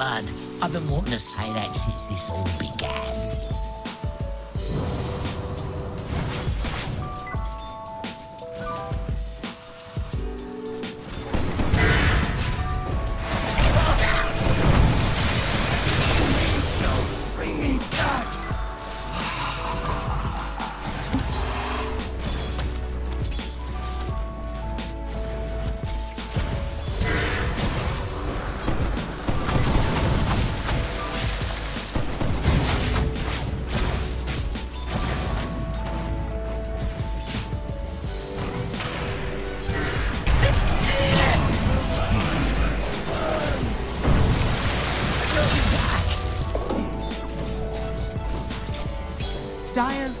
lad. I've been wanting to say that since this all began. Dire's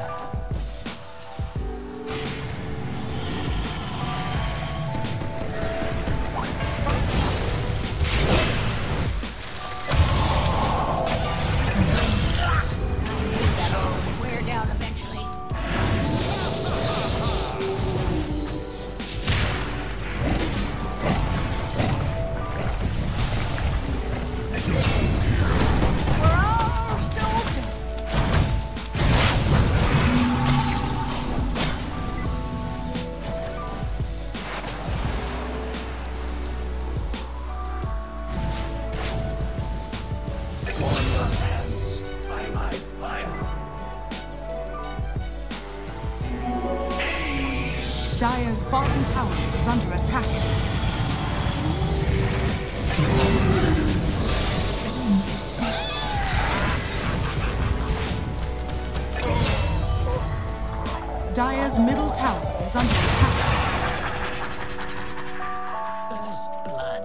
Dire's bottom tower is under attack. Dire's middle tower is under attack. First blood.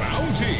Bounty!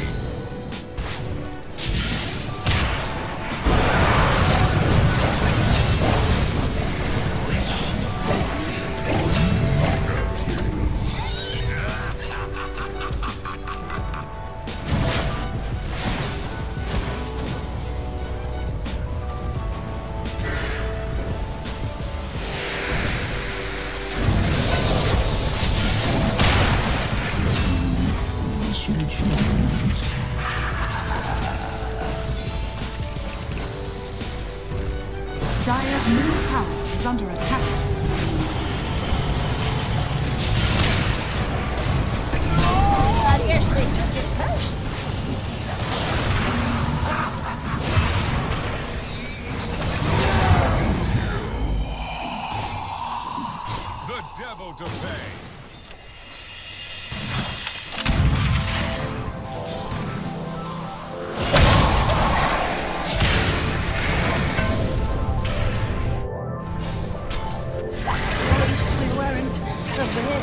Dire's middle tower is under attack. I seriously took it first. The devil to pay. He doesn't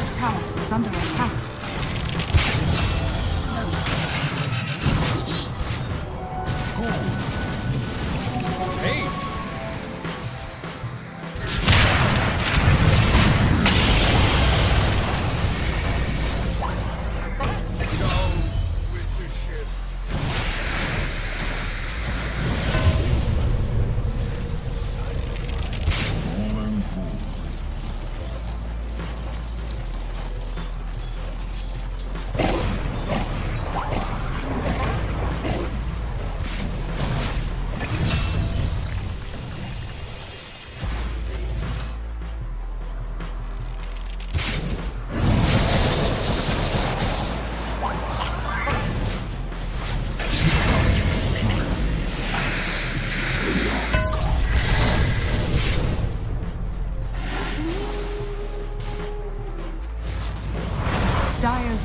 top tower is under attack. Dire's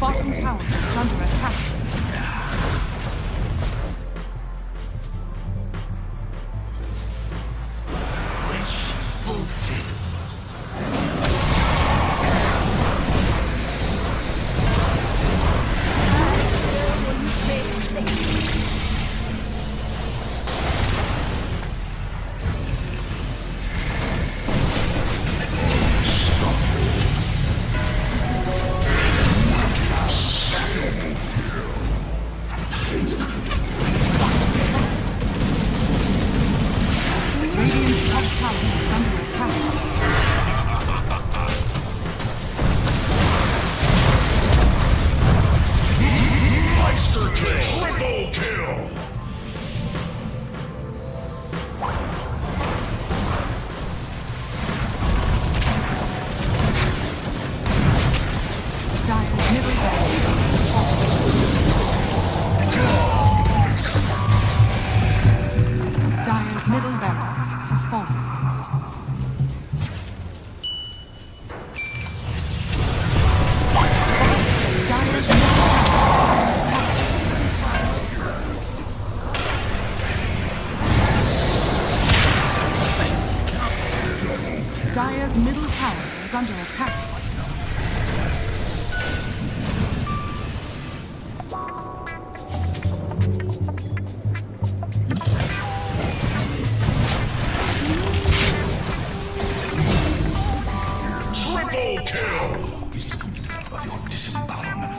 Bottom tower is under attack. Dire's middle tower is under attack. Triple kill! Is the good of your disempowerment?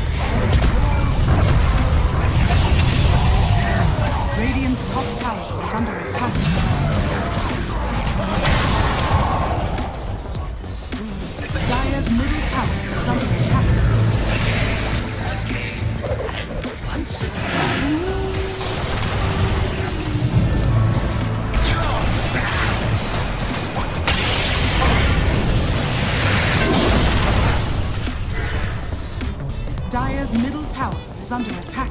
is under attack. Radiant's top tower is under attack. Dire's middle tower is under attack. Dire's middle tower is under attack.